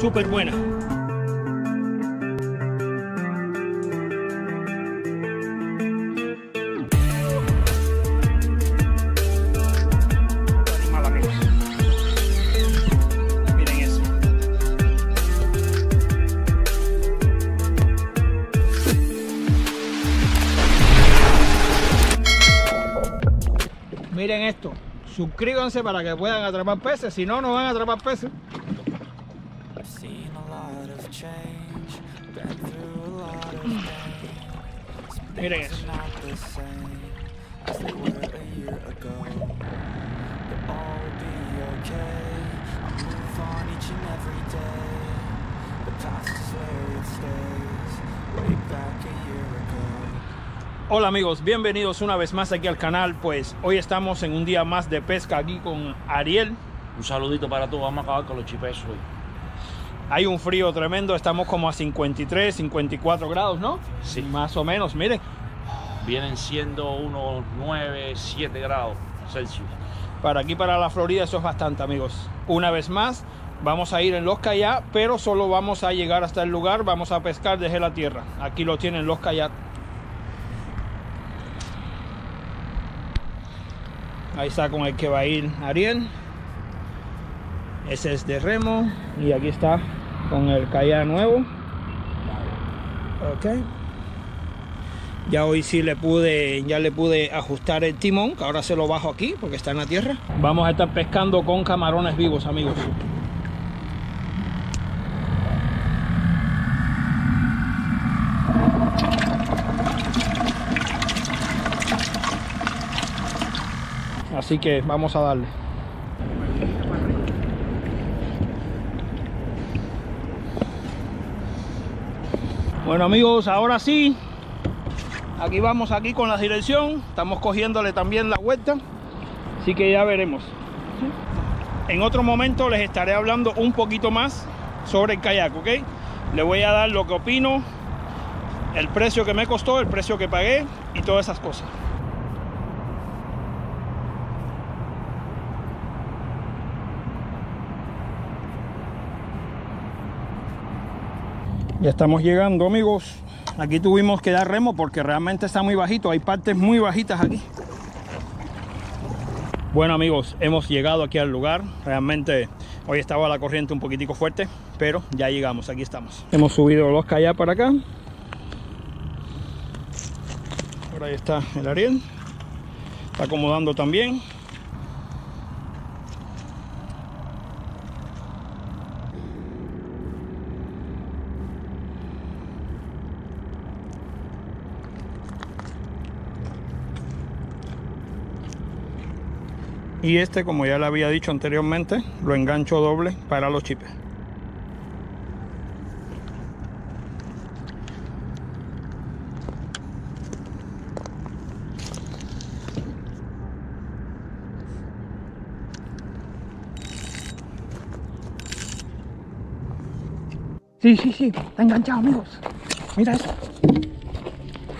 súper buena. Miren esto, suscríbanse para que puedan atrapar peces, si no, no van a atrapar peces. Miren eso. Hola amigos, bienvenidos una vez más aquí al canal. Pues hoy estamos en un día más de pesca aquí con Ariel. Un saludito para todos, vamos a acabar con los chipes hoy. Hay un frío tremendo, estamos como a 53, 54 grados, ¿no? Sí. Más o menos, miren. Vienen siendo unos 9, 7 grados Celsius. Para aquí, para la Florida, eso es bastante, amigos. Una vez más, vamos a ir en los kayak, pero solo vamos a llegar hasta el lugar, vamos a pescar desde la tierra. Aquí lo tienen los kayak. Ahí está con el que va a ir Ariel. Ese es de remo. Y aquí está con el kayak nuevo. Ok. Ya hoy sí le pude ajustar el timón, que ahora se lo bajo aquí porque está en la tierra. Vamos a estar pescando con camarones vivos, amigos. Así que vamos a darle. Bueno amigos, ahora sí, aquí vamos aquí con la dirección. Estamos cogiéndole también la vuelta, así que ya veremos. En otro momento les estaré hablando un poquito más sobre el kayak, ¿ok? Les voy a dar lo que opino, el precio que me costó, el precio que pagué y todas esas cosas. Ya estamos llegando, amigos. Aquí tuvimos que dar remo porque realmente está muy bajito. Hay partes muy bajitas aquí. Bueno, amigos, hemos llegado aquí al lugar. Realmente hoy estaba la corriente un poquitico fuerte, pero ya llegamos. Aquí estamos. Hemos subido los kayak para acá. Por ahí está el Ariel. Está acomodando también. Y este, como ya le había dicho anteriormente, lo engancho doble para los chipes. Sí, está enganchado, amigos. Mira eso.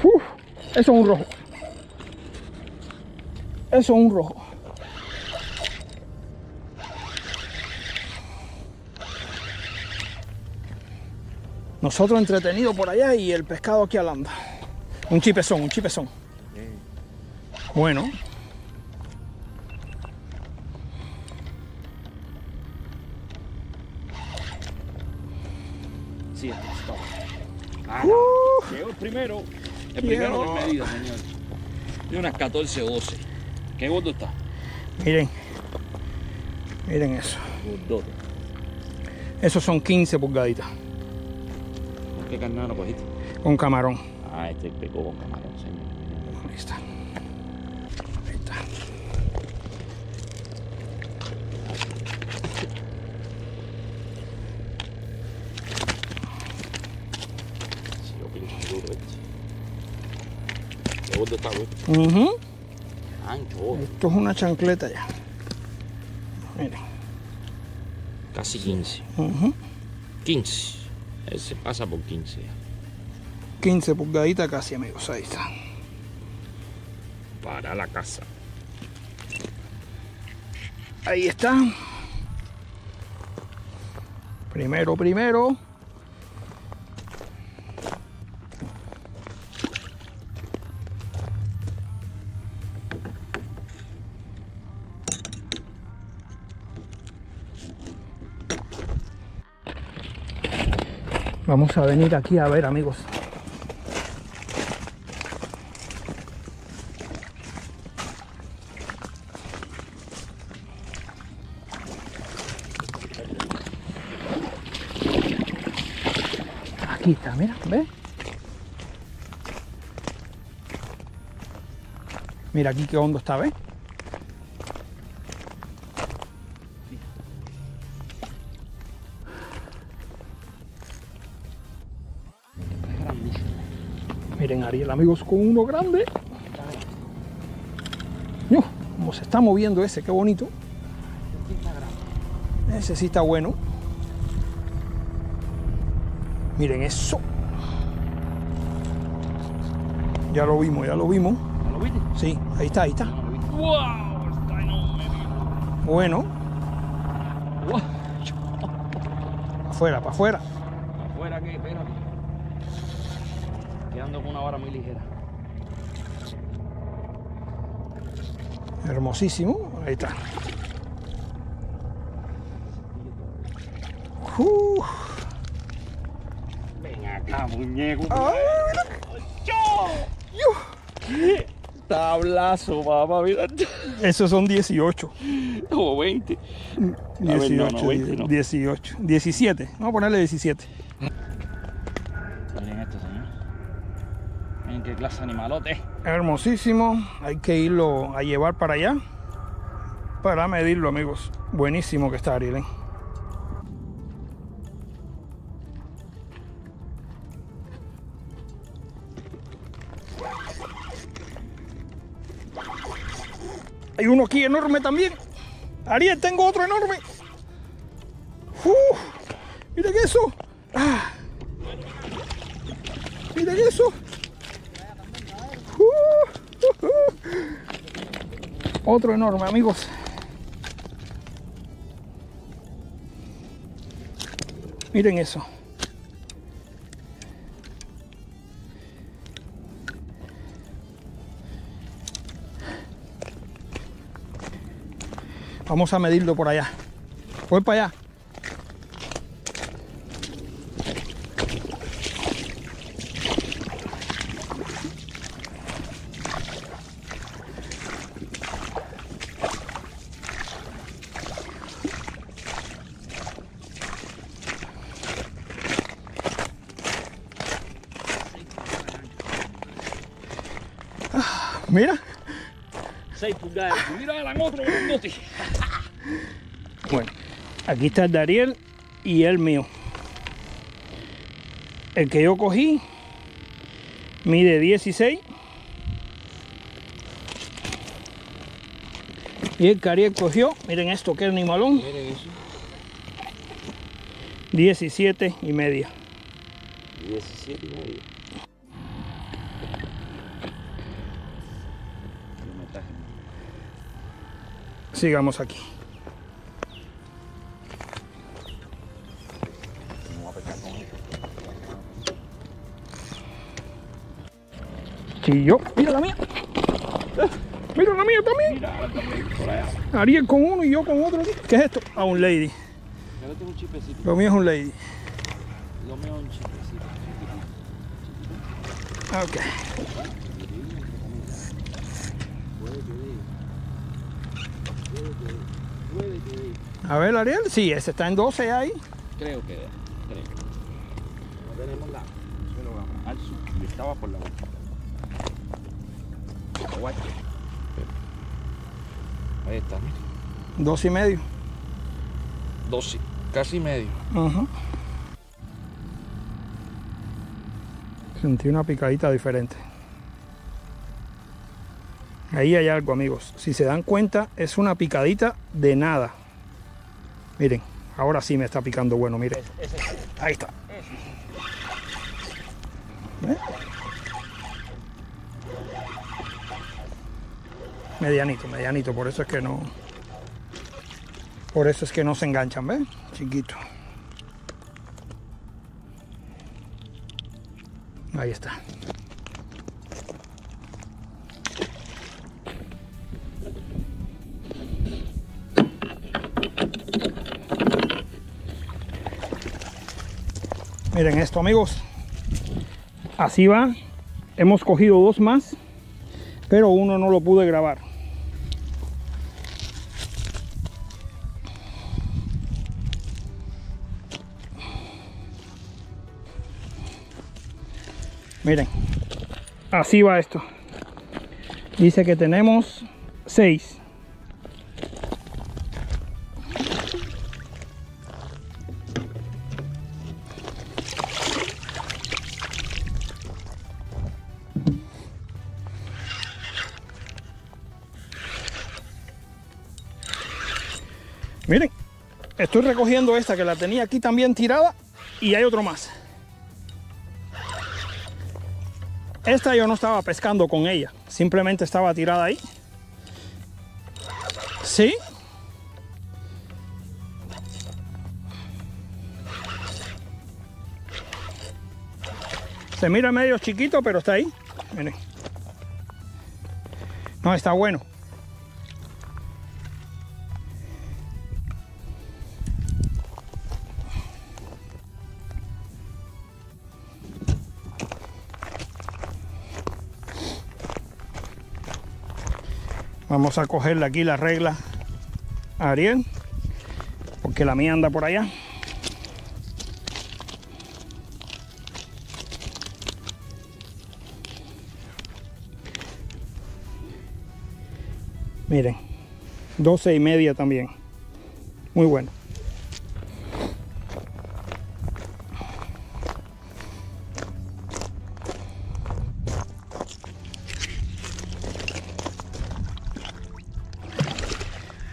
Uf, eso es un rojo. Eso es un rojo. Nosotros entretenidos por allá y el pescado aquí alanda. Un chipezón, un chipezón. Bueno. Sí, está. Ah, llegó el primero. El primero de medida, señor. De unas 14 o 12. ¿Qué gordo está? Miren. Miren eso. Gordote. Esos son 15 pulgaditas. ¿Qué carnada lo cogiste? Con camarón. Ah, este pegó con camarón, señor. Ahí está. Ahí está. Sí, yo pincho duro este. ¿Qué gordo está, güey? Ancho. Esto es una chancleta ya. Miren. Casi 15. 15. Se pasa por 15. 15 pulgaditas casi, amigos. Ahí está. Para la casa. Ahí está. Primero. Vamos a venir aquí a ver, amigos. Aquí está, mira, ¿ves? Mira aquí qué hondo está, ¿ves? Miren, Ariel, amigos, con uno grande. ¡Uf! Como se está moviendo ese, qué bonito. Ese sí está bueno. Miren eso. Ya lo vimos. ¿Lo viste? Sí, ahí está. ¡Wow! Está enorme. Bueno. ¡Wow! Para afuera. ¿Para afuera qué? Espérate. Quedando con una vara muy ligera. Hermosísimo. Ahí está. ¡Uf! ¡Ah, muñeco! ¡Qué tablazo, papá! Mira. Esos son 18. O 20. 18, ver, no, 20 no. 18. 17. Vamos a ponerle 17. Miren esto, señor. Miren qué clase de animalote. Hermosísimo. Hay que irlo a llevar para allá. Para medirlo, amigos. Buenísimo que está, Ariel. Hay uno aquí enorme también. Ariel, tengo otro enorme. Miren eso. Miren eso. Otro enorme, amigos. Miren eso. Vamos a medirlo por allá. Voy para allá. Ah, mira. 6 pulgadas. Mira el otro grandote. Bueno, aquí está el de Ariel y el mío. El que yo cogí mide 16. Y el que Ariel cogió, miren esto, que es animalón. 17 y media. 17 y media. Sigamos aquí. Y yo, mira la mía también. Ariel con uno y yo con otro. ¿Qué es esto? Ah, un lady. Lo mío es un lady. Lo mío es un chipecito. Ok. A ver, Ariel, sí, ese está en 12 ahí. Creo. No tenemos la... Al sur, yo estaba por la vuelta. Ahí está. 12 y medio. 12, casi medio. Ajá. Sentí una picadita diferente. Ahí hay algo, amigos. Si se dan cuenta, es una picadita de nada. Miren, ahora sí me está picando bueno, miren. Ahí está. ¿Ven? Medianito, por eso es que no. Por eso es que no se enganchan, ¿ven? Chiquito. Ahí está. Miren esto, amigos. Así va. Hemos cogido dos más, pero uno no lo pude grabar. Miren, así va esto. Dice que tenemos 6. Miren, estoy recogiendo esta que la tenía aquí también tirada y hay otro más. Esta yo no estaba pescando con ella, simplemente estaba tirada ahí. Sí. Se mira medio chiquito, pero está ahí. Miren. No, está bueno. Vamos a cogerle aquí la regla a Ariel, porque la mía anda por allá. Miren, 12,5 también. Muy bueno.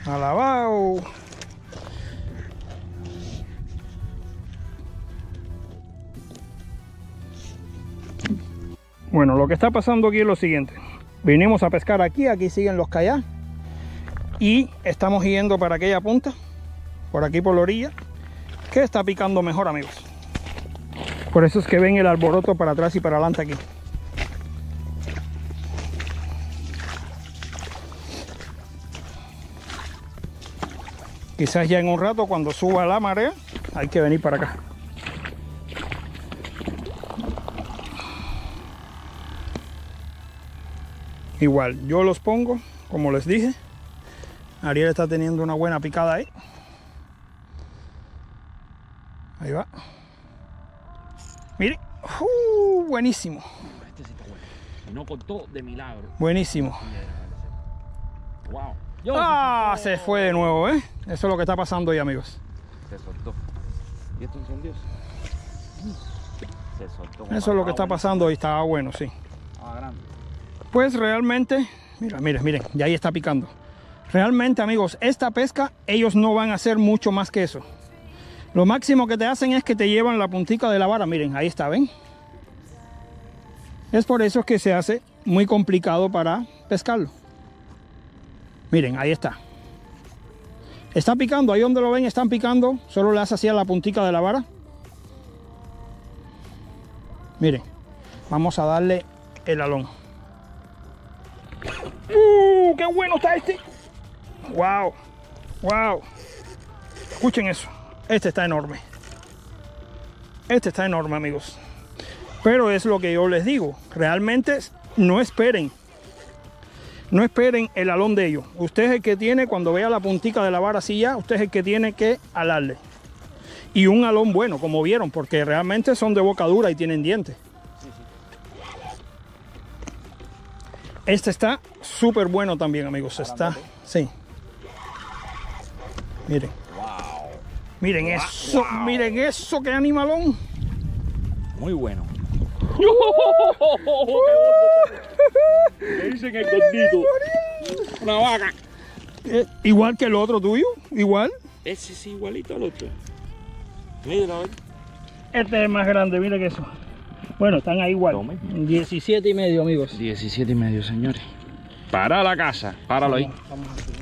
Alabao. Bueno, lo que está pasando aquí es lo siguiente. Vinimos a pescar aquí, aquí siguen los cayá. Y estamos yendo para aquella punta, por aquí por la orilla, que está picando mejor, amigos. Por eso es que ven el alboroto para atrás y para adelante aquí. Quizás ya en un rato, cuando suba la marea, hay que venir para acá. Igual, yo los pongo, como les dije. Ariel está teniendo una buena picada ahí. Ahí va. Miren. Buenísimo. Este sí está bueno. Y no cortó de milagro. Buenísimo. Wow. Ah, se fue de nuevo, ¿eh? Eso es lo que está pasando ahí, amigos. Se soltó. ¿Y esto encendió? Se soltó. Eso es lo que está pasando ahí. Estaba bueno, sí. Ah, grande. Pues realmente, miren, ya ahí está picando. Realmente, amigos, esta pesca, ellos no van a hacer mucho más que eso. Lo máximo que te hacen es que te llevan la puntica de la vara. Miren, ahí está, ¿ven? Es por eso que se hace muy complicado para pescarlo. Miren, ahí está. Está picando, ahí donde lo ven están picando. Solo le hace así a la puntica de la vara. Miren, vamos a darle el alón. ¡Qué bueno está este! ¡Wow! ¡Wow! Escuchen eso. Este está enorme. Este está enorme, amigos. Pero es lo que yo les digo. Realmente no esperen. No esperen el alón de ellos. Usted es el que tiene, cuando vea la puntica de la vara así ya, usted es el que tiene que alarle. Y un alón bueno, como vieron, porque realmente son de boca dura y tienen dientes. Este está súper bueno también, amigos. Está, sí. Miren. Miren eso, miren eso, qué animalón. Muy bueno. Me dicen el gordito. Una vaca. Igual que el otro tuyo, igual. Ese es igualito al otro. Míralo, a ver. Este es más grande, mira que eso. Bueno, están ahí igual. 17,5, amigos. 17,5, señores. Para la casa. Páralo ahí.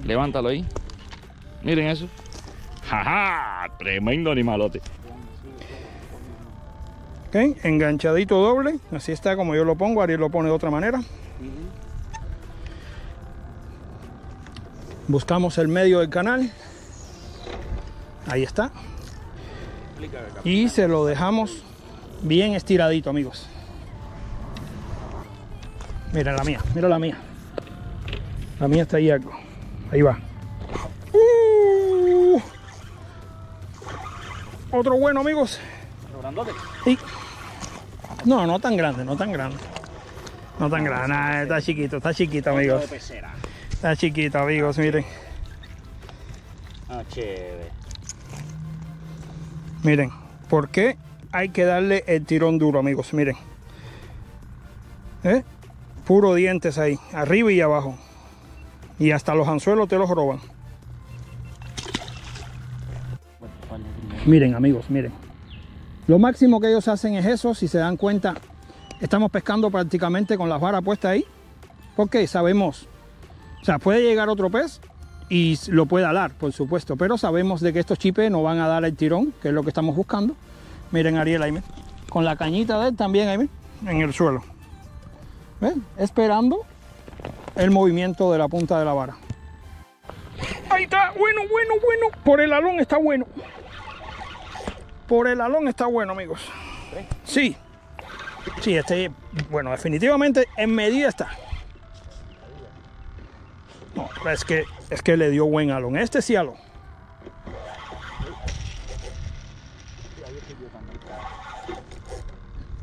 Levántalo ahí. Miren eso. ¡Jaja! Tremendo animalote. Ok, enganchadito doble, así está como yo lo pongo, Ariel lo pone de otra manera. Buscamos el medio del canal, ahí está, y se lo dejamos bien estiradito, amigos. Mira la mía, mira la mía. La mía está ahí algo. Ahí va. Otro bueno, amigos. Sí. No, no tan grande, no tan grande. No tan grande. Nah, está chiquito, amigos. Está chiquito, amigos, miren. Miren, ¿por qué hay que darle el tirón duro, amigos? Miren. Puro dientes ahí, arriba y abajo. Y hasta los anzuelos te los roban. Miren, amigos, miren. Lo máximo que ellos hacen es eso. Si se dan cuenta, estamos pescando prácticamente con las varas puestas ahí. Porque sabemos, o sea, puede llegar otro pez y lo puede alar, por supuesto. Pero sabemos de que estos chipes no van a dar el tirón, que es lo que estamos buscando. Miren, Ariel, ahí, con la cañita de él también, ahí, en el suelo. ¿Ven? Esperando el movimiento de la punta de la vara. Ahí está, bueno, bueno, bueno. Por el alón está bueno. Por el alón está bueno, amigos. Sí. Sí, este, bueno, definitivamente en medida está. No, es que le dio buen alón. Este sí alón.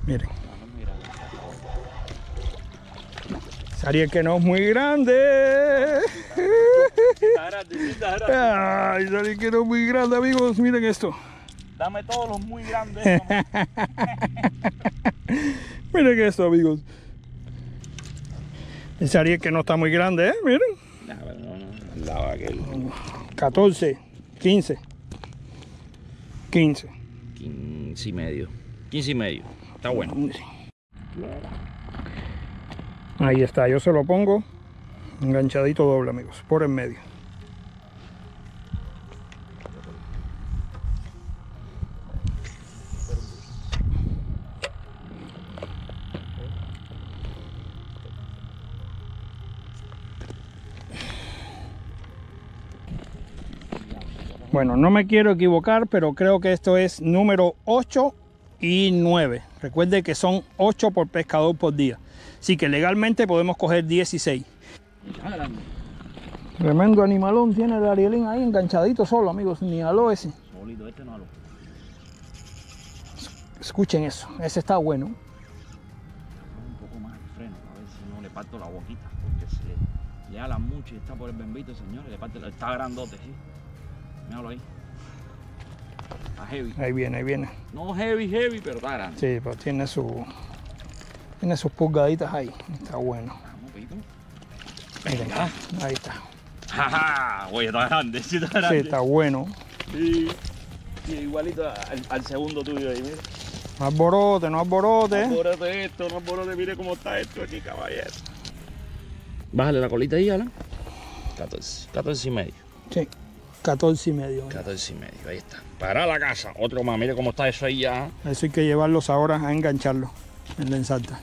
Miren. Ariel, que no es muy grande. Ay, Ariel, que no es muy grande, amigos. Miren esto. Dame todos los muy grandes. Miren esto, amigos. Dice Ariel que no está muy grande, ¿eh? Miren. 14, 15. 15. 15 y medio. 15 y medio. Está bueno. Ahí está, yo se lo pongo enganchadito doble, amigos, por en medio. Bueno, no me quiero equivocar, pero creo que esto es número 8 y 9. Recuerde que son 8 por pescador por día. Así que legalmente podemos coger 16. Tremendo animalón tiene el Arielín ahí enganchadito solo, amigos. Ni aló ese. Solito, este no aló. Escuchen eso. Ese está bueno. Un poco más el freno, a ver si no le parto la boquita. Porque se le ala mucho y está por el bembito, señor. Le parte, está grandote, sí. Míralo ahí. Está heavy. Ahí viene, ahí viene. No heavy, heavy, pero está grande. Sí, pero tiene su... Tiene sus pulgaditas ahí. Está bueno. Miren, ahí está. ¡Jaja! Oye, está grande. Sí, está grande. Sí, está bueno. Sí. Sí, igualito al segundo tuyo ahí, mira. No alborote, no alborote. No alborote esto, no alborote. Mire cómo está esto aquí, caballero. Bájale la colita ahí, Alan. 14. 14 y medio. Sí. 14 y medio. ¿No? 14 y medio. Ahí está. Para la casa. Otro más. Mire cómo está eso ahí ya. Eso hay que llevarlos ahora a engancharlos. En la ensarta.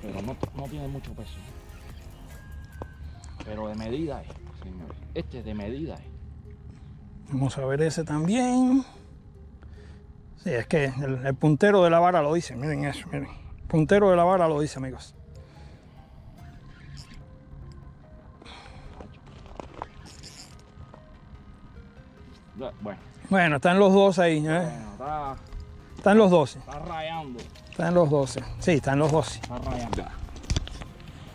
Pero no tiene mucho peso. Pero de medida es, señores. Este es de medida es. Vamos a ver ese también. Sí, es que el puntero de la vara lo dice. Miren eso, miren. El puntero de la vara lo dice, amigos. Bueno, están los dos ahí, ¿eh? Bueno, está... Están los 12. Está rayando. Están los 12. Sí, están los 12. Está rayando.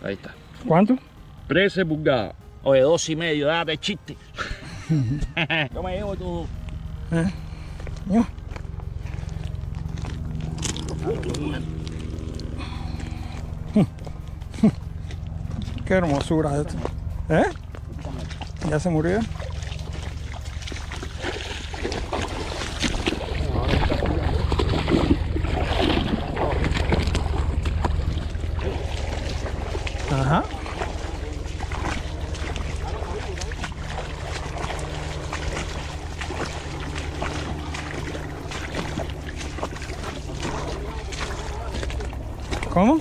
Ahí está. ¿Cuánto? 13 pulgadas. Oye, 12 y medio, date chiste. Yo me llevo todo. ¿Eh? Qué hermosura esto. ¿Eh? ¿Ya se murió? Ajá. ¿Cómo?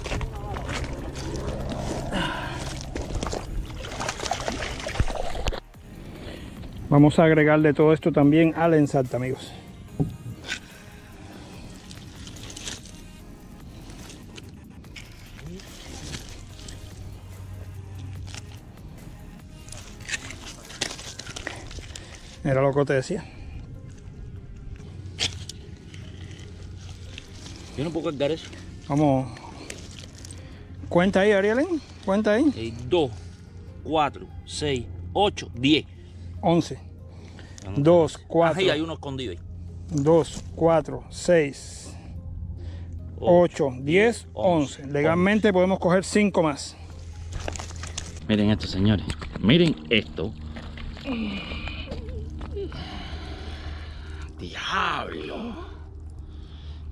Vamos a agregarle todo esto también a la ensalada, amigos. Era lo que te decía. Yo no puedo cargar eso. Vamos. Cuenta ahí, Ariel. Cuenta ahí. 2, 4, 6, 8, 10. 11. 2, 4. Ahí hay uno escondido ahí. 2, 4, 6, 8, 10, 11. Legalmente podemos coger 5 más. Miren esto, señores. Miren esto. ¡Diablo!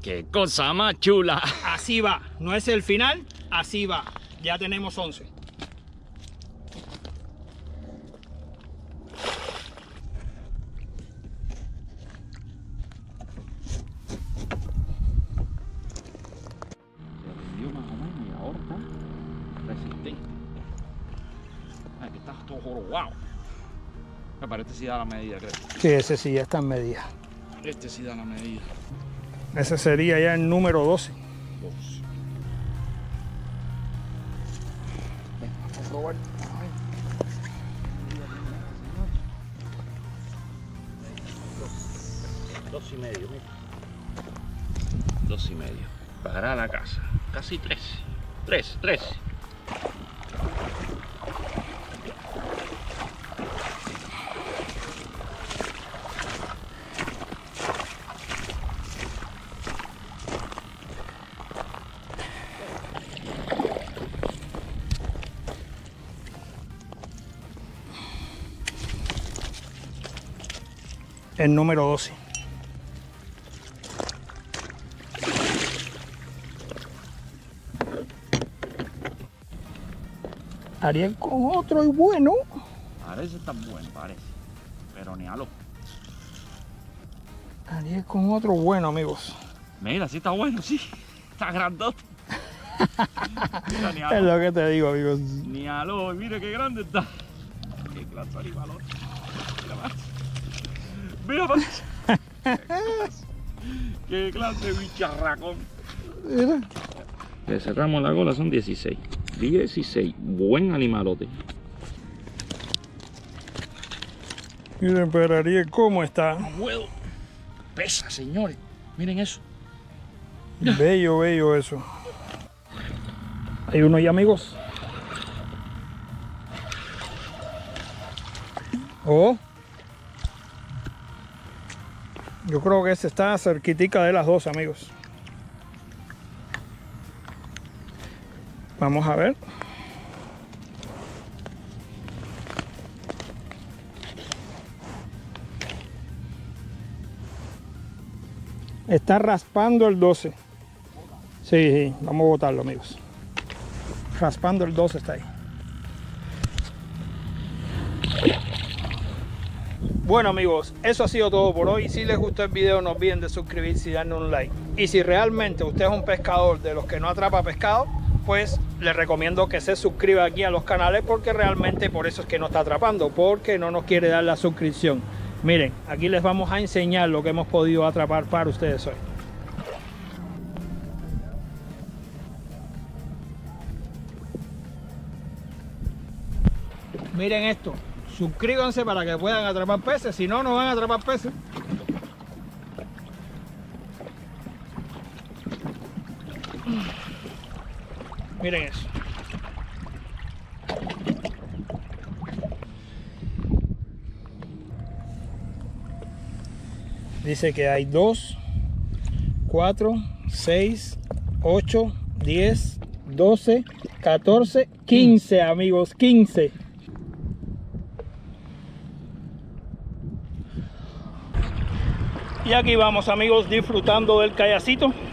¡Qué cosa más chula! Así va, no es el final, así va. Ya tenemos 11. Se dio más o menos y ahora está resistente. Ay, que está todo jorobado. Me parece que sí da la medida, creo. Sí, ese sí ya está en medida. Este sí da la medida. Ese sería ya el número 12. Ven, vamos a probar. Dos y medio, mira. 2 y medio. Para la casa. Casi 3. 3. El número 12. Ariel con otro y bueno. Parece tan bueno, parece. Pero ni aló. Ariel con otro bueno, amigos. Mira, sí está bueno, sí. Está grandote. Mira, es lo que te digo, amigos. Ni aló, mira qué grande está. Qué clase animal. Mira más. Mira, qué clase de bicharracón. Mira. Le cerramos la gola, son 16. 16, buen animalote. Miren, Ariel, ¿cómo está? No puedo. Pesa, señores. Miren eso. Bello, bello eso. Hay uno ahí, amigos. Oh. Yo creo que ese está cerquitica de las 2, amigos. Vamos a ver. Está raspando el 12. Sí, vamos a botarlo, amigos. Raspando el 12 está ahí. Bueno, amigos, eso ha sido todo por hoy. Si les gustó el video, no olviden de suscribirse y darnos un like. Y si realmente usted es un pescador de los que no atrapa pescado, pues les recomiendo que se suscriba aquí a los canales, porque realmente por eso es que no está atrapando, porque no nos quiere dar la suscripción. Miren, aquí les vamos a enseñar lo que hemos podido atrapar para ustedes hoy. Miren esto. Suscríbanse para que puedan atrapar peces, si no, no van a atrapar peces. Miren eso. Dice que hay 2, 4, 6, 8, 10, 12, 14, 15, amigos, 15. Y aquí vamos, amigos, disfrutando del kayacito.